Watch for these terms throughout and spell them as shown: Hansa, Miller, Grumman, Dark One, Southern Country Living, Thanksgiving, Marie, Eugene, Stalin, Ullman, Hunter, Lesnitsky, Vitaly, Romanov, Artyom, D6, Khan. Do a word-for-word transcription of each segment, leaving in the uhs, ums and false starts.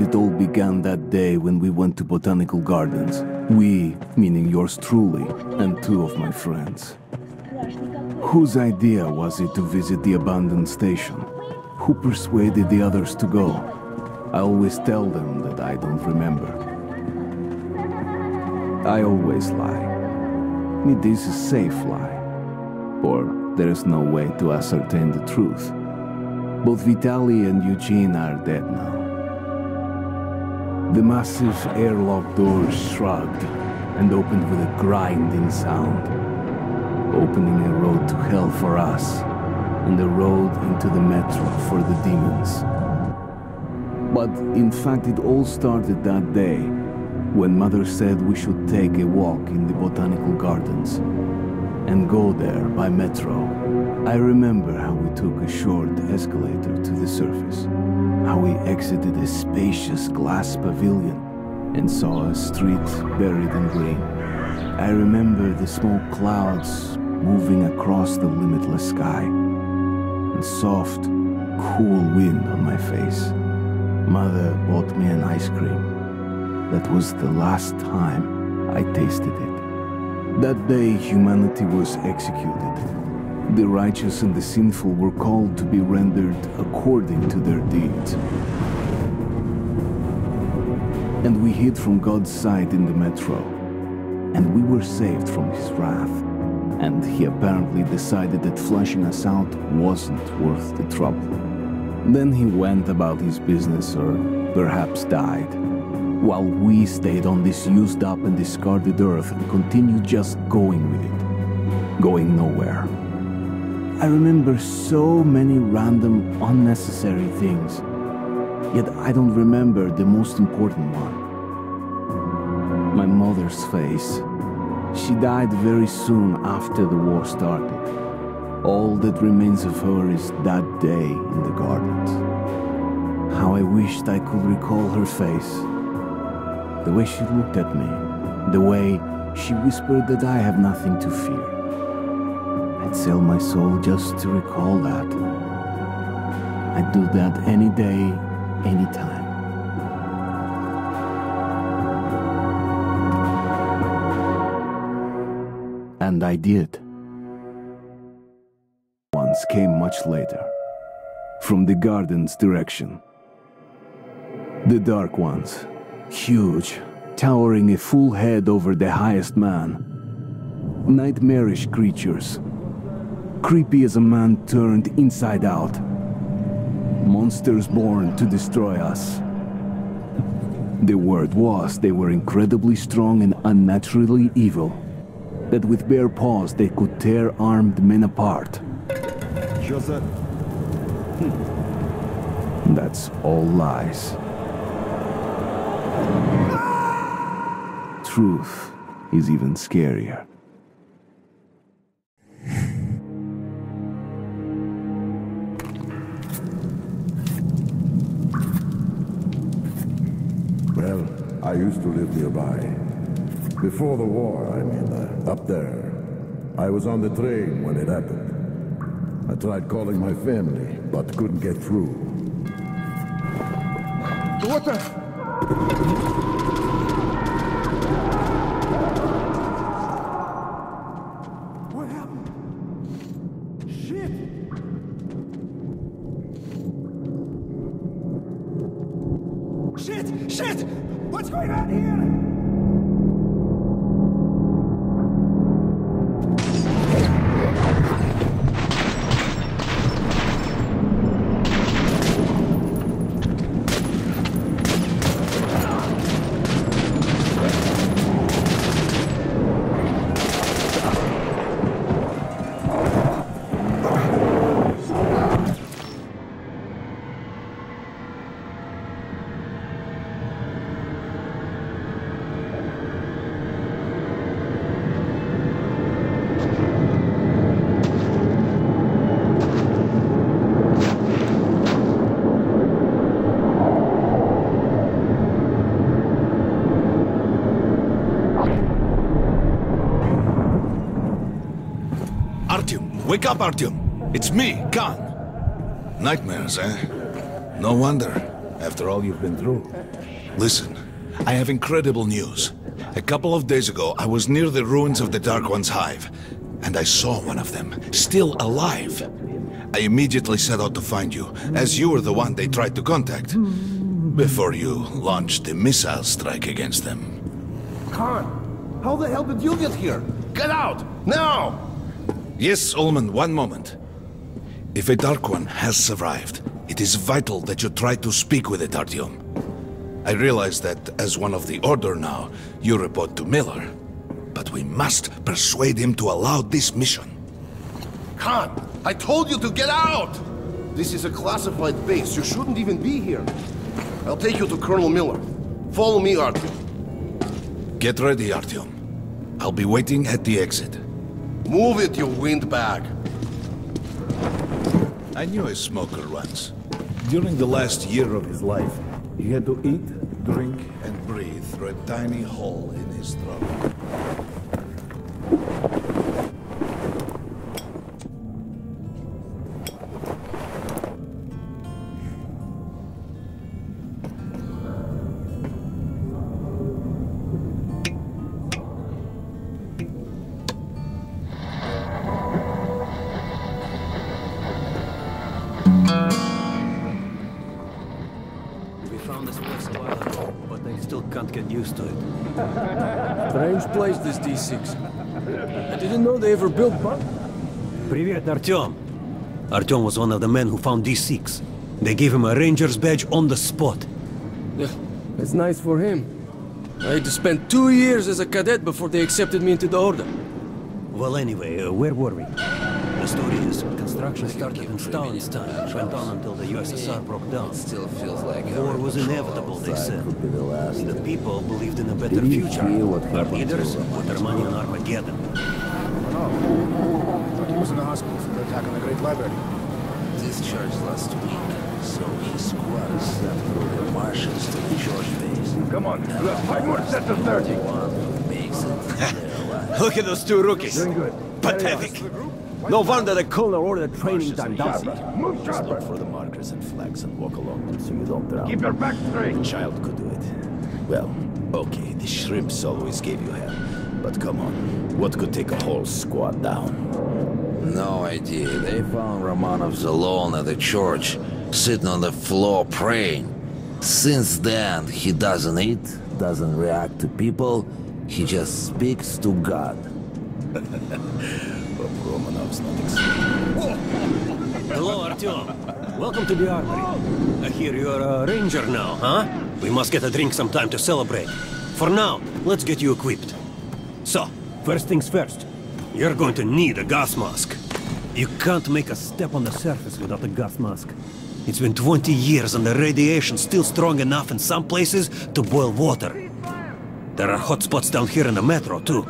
It all began that day when we went to botanical gardens. We, meaning yours truly, and two of my friends. Whose idea was it to visit the abandoned station? Who persuaded the others to go? I always tell them that I don't remember. I always lie. It is a safe lie. Or there is no way to ascertain the truth. Both Vitaly and Eugene are dead now. The massive airlock doors shrugged and opened with a grinding sound, opening a road to hell for us and a road into the metro for the demons. But in fact, it all started that day when Mother said we should take a walk in the botanical gardens and go there by metro. I remember how we took a short escalator to the surface, how we exited a spacious glass pavilion and saw a street buried in rain. I remember the small clouds moving across the limitless sky and soft, cool wind on my face. Mother bought me an ice cream. That was the last time I tasted it. That day, humanity was executed. The righteous and the sinful were called to be rendered according to their deeds. And we hid from God's sight in the metro. And we were saved from his wrath. And he apparently decided that flushing us out wasn't worth the trouble. Then he went about his business, or perhaps died, while we stayed on this used up and discarded earth and continued just going with it, going nowhere. I remember so many random, unnecessary things, yet I don't remember the most important one. My mother's face. She died very soon after the war started. All that remains of her is that day in the gardens. How I wished I could recall her face. The way she looked at me. The way she whispered that I have nothing to fear. I'd sell my soul just to recall that. I'd do that any day, any time. And I did. Once came much later, from the garden's direction. The Dark Ones, huge, towering a full head over the highest man. Nightmarish creatures. Creepy as a man turned inside out. Monsters born to destroy us. The word was they were incredibly strong and unnaturally evil. That with bare paws they could tear armed men apart. Joseph. That's all lies. Truth is even scarier. I used to live nearby. Before the war, I mean, uh, up there. I was on the train when it happened. I tried calling my family, but couldn't get through. What the? What happened? Shit! Shit! Shit! What's going on here. Wake up, Artyom! It's me, Khan! Nightmares, eh? No wonder. after all you've been through. Listen, I have incredible news. A couple of days ago, I was near the ruins of the Dark One's hive, and I saw one of them, still alive. I immediately set out to find you, as you were the one they tried to contact, before you launched the missile strike against them. Khan, how the hell did you get here? Get out, now! Yes, Ullman, one moment. If a Dark One has survived, it is vital that you try to speak with it, Artyom. I realize that, as one of the Order now, you report to Miller. But we must persuade him to allow this mission. Khan, I told you to get out! This is a classified base. You shouldn't even be here. I'll take you to Colonel Miller. Follow me, Artyom. Get ready, Artyom. I'll be waiting at the exit. Move it, you windbag! I knew a smoker once. During the last year of his life, he had to eat, drink, and breathe through a tiny hole in his throat. This D six. I didn't know they ever built one. Привет, Artyom. Artyom was one of the men who found D six. They gave him a ranger's badge on the spot. Yeah, that's nice for him. I had to spend two years as a cadet before they accepted me into the Order. Well, anyway, uh, where were we? The story is, construction started in Stalin's time, went on until the U S S R broke down. It still feels like war was inevitable, they said. The people believed in a better future. Our leaders put their money on Armageddon. He was in the hospital for the attack on the Great Library. Discharged last week, so he squats through the Martians to the George base. Come on, left five more sets of thirty. Look at those two rookies. Pathetic. No wonder the colonel ordered the training time down. Move, Chopper! Look for the markers and flags and walk along them so you don't drown. Keep your back straight! The child could do it. Well, okay, the shrimps always gave you hell. But come on, what could take a whole squad down? No idea. They found Romanovs alone at the church, sitting on the floor praying. Since then, he doesn't eat, doesn't react to people, he just speaks to God. Romanov's not expected. Hello, Artyom. Welcome to the armory. I hear you're a ranger now, huh? We must get a drink sometime to celebrate. For now, let's get you equipped. So, first things first. You're going to need a gas mask. You can't make a step on the surface without a gas mask. It's been twenty years and the radiation's still strong enough in some places to boil water. There are hot spots down here in the metro, too.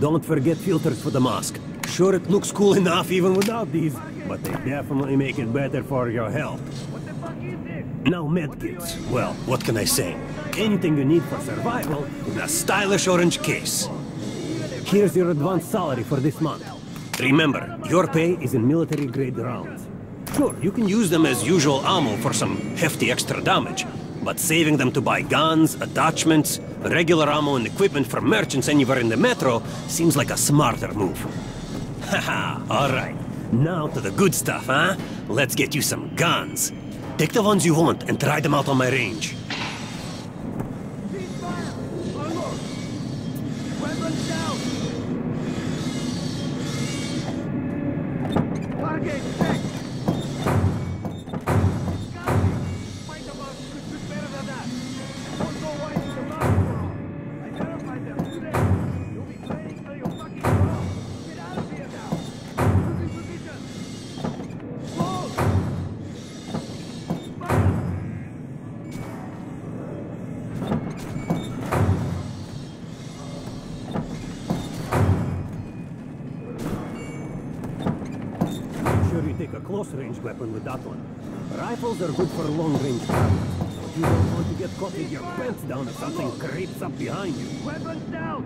Don't forget filters for the mask. Sure, it looks cool enough even without these, but they definitely make it better for your health. What the fuck is this? Now medkits. Well, what can I say? Anything you need for survival in a stylish orange case. Here's your advance salary for this month. Remember, your pay is in military-grade rounds. Sure, you can use them as usual ammo for some hefty extra damage, but saving them to buy guns, attachments, regular ammo and equipment from merchants anywhere in the metro seems like a smarter move. Haha, alright. Now to the good stuff, huh? Let's get you some guns. Take the ones you want and try them out on my range. Weapon with that one. Rifles are good for long-range fire. If you don't want to get caught with your pants down if something creeps up behind you. Weapons down!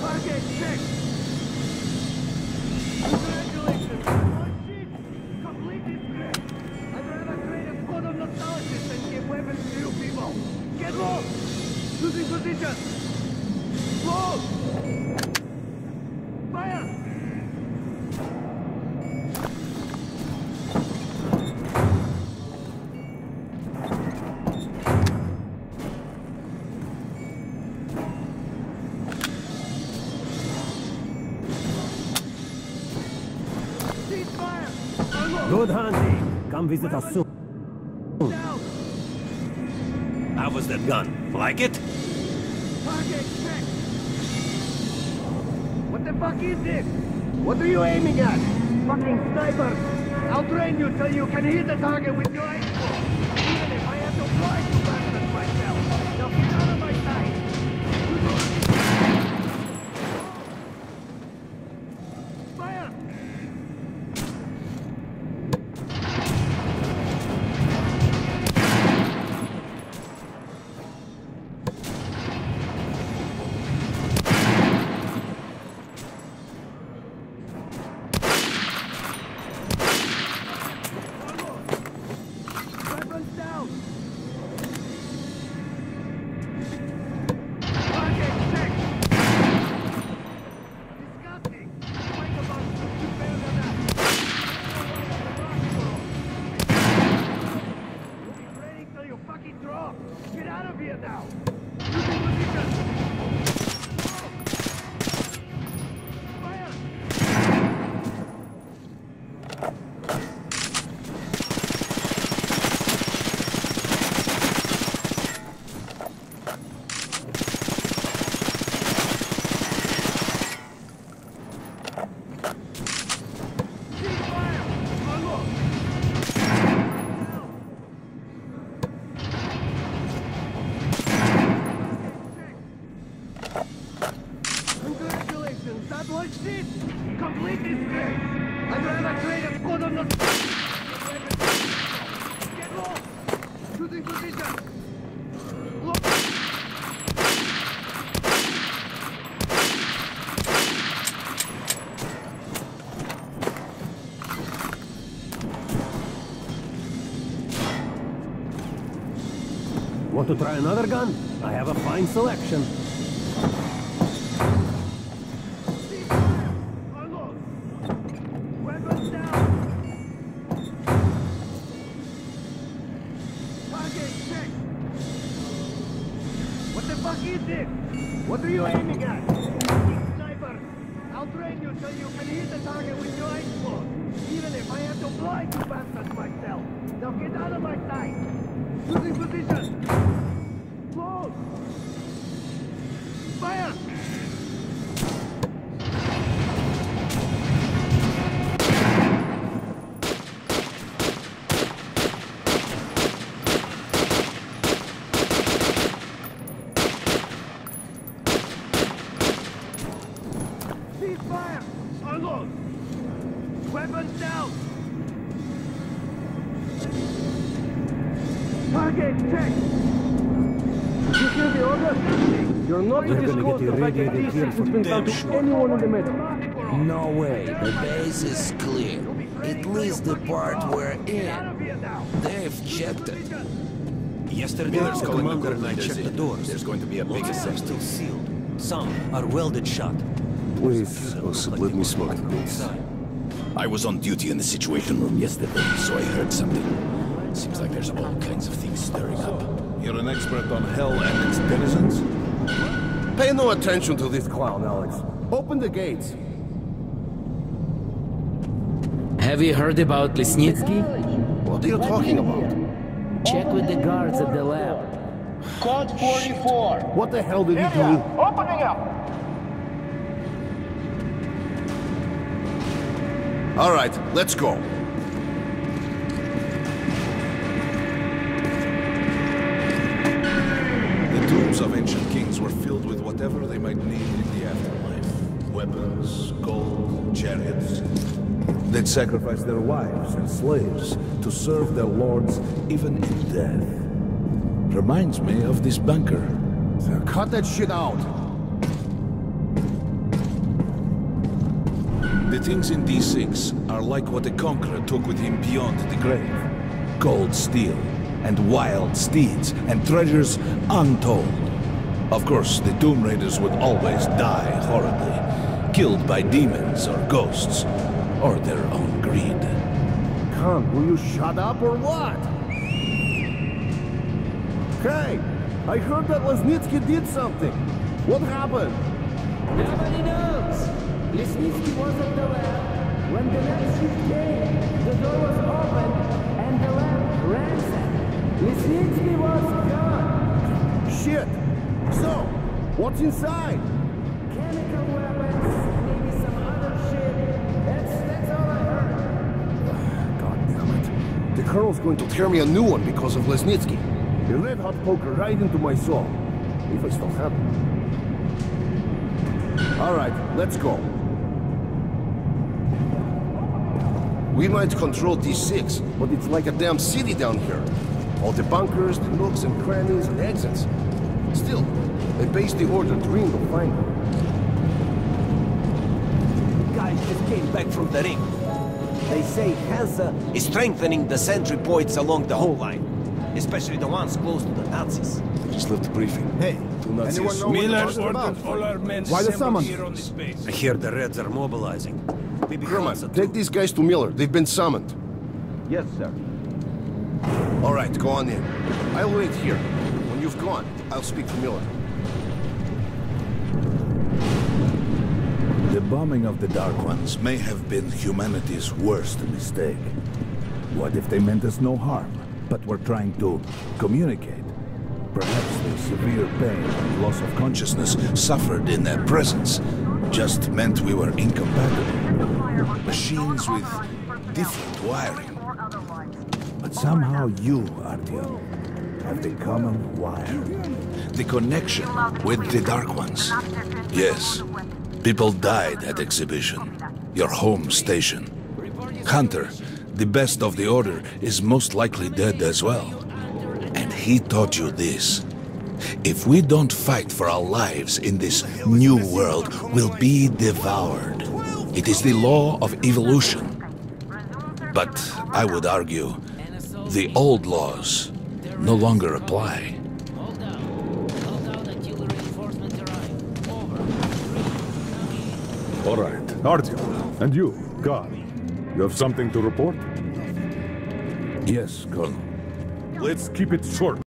Target check! Congratulations! Completed! Get low! Shooting position! Low! Fire! Good hunting. Come visit us soon. How was that gun? Like it? Target check. What the fuck is this? What are you aiming at? Fucking sniper! I'll train you till you can hit the target with your rifle. Even if I have to fly to bastard myself. Now get out of my sight. Want to try another gun? I have a fine selection. Irradiated here for damn sure. Anyone in the middle. No way. The base is clear. At least the part we're in. They've checked it. Yesterday, Miller's calling Hunter and I checked the doors. There's going to be a big assembly. Still sealed. Some are welded shut. Wait, let me smoke this. I was on duty in the Situation Room yesterday, so I heard something. Seems like there's all kinds of things stirring up. You're an expert on hell and its denizens? Pay no attention to this clown, Alex. Open the gates. Have you heard about Lesnitsky? What are you talking about? Check with the guards at the lab. Code forty-four. What the hell did he do? Opening up! All right, let's go. Of ancient kings were filled with whatever they might need in the afterlife. Weapons, gold, chariots. They'd sacrifice their wives and slaves to serve their lords even in death. Reminds me of this bunker. So cut that shit out! The things in D six are like what the conqueror took with him beyond the grave. Gold, steel, and wild steeds and treasures untold. Of course, the Tomb Raiders would always die horribly, killed by demons or ghosts, or their own greed. Khan, will you shut up or what? Hey, I heard that Lesnitsky did something. What happened? Nobody knows. Lesnitsky was at the lab. When the next shift came, the door was open and the lab ransacked. Lesnitsky was gone. Shit. So, what's inside? Chemical weapons, maybe some other shit. That's, that's all I heard. God damn it. The Colonel's going to tear me a new one because of Lesnitsky. The red hot poker right into my soul. If I still have it. All right, let's go. We might control D six, but it's like a damn city down here. All the bunkers, the nooks and crannies and exits. Still, they based the order dream of finding. Guys just came back from the ring. They say Hansa is strengthening the sentry points along the whole line, especially the ones close to the Nazis. I just left the briefing. Hey, do not know Miller ordered all our men assembled here on this base. I hear the Reds are mobilizing. Grumman, take these guys to Miller. They've been summoned. Yes, sir. All right, go on in. I'll wait here. When you've gone, I'll speak to Miller. The bombing of the Dark Ones may have been humanity's worst mistake. What if they meant us no harm, but were trying to communicate? Perhaps the severe pain and loss of consciousness suffered in their presence just meant we were incompatible. Machines with different wiring. But somehow you, Artyom, have the common wire. The connection with the Dark Ones. Yes. People died at exhibition. Your home station. Hunter, the best of the Order, is most likely dead as well. And he taught you this. If we don't fight for our lives in this new world, we'll be devoured. It is the law of evolution. But I would argue, the old laws no longer apply. Hold out. Hold out until the reinforcements arrive. Over. All right, Artyom. And you, Khan. You have something to report? Yes, Colonel. Let's keep it short.